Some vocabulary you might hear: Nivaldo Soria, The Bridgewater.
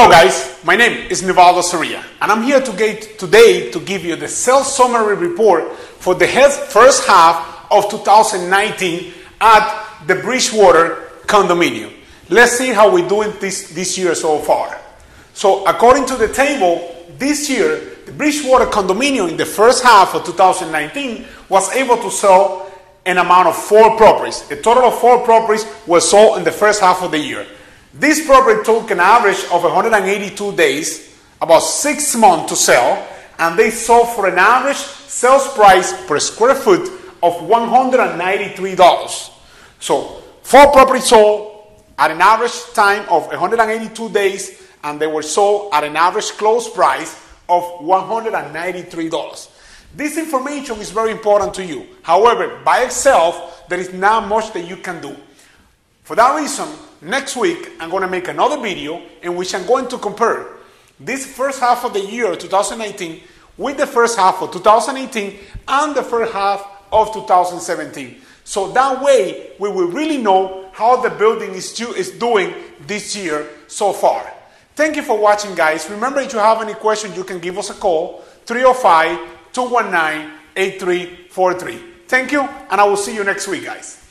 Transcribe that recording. Hello guys, my name is Nivaldo Soria and I'm here today to give you the sales summary report for the first half of 2019 at the Bridgewater condominium. Let's see how we do it this year so far. So according to the table, this year the Bridgewater condominium in the first half of 2019 was able to sell an amount of 4 properties. A total of 4 properties were sold in the first half of the year. This property took an average of 182 days, about 6 months to sell, and they sold for an average sales price per square foot of $193. So 4 properties sold at an average time of 182 days, and they were sold at an average close price of $193. This information is very important to you. However, by itself, there is not much that you can do. For that reason, next week, I'm going to make another video in which I'm going to compare this first half of the year 2019 with the first half of 2018 and the first half of 2017. So that way, we will really know how the building is doing this year so far. Thank you for watching, guys. Remember, if you have any questions, you can give us a call, 305-219-8343. Thank you, and I will see you next week, guys.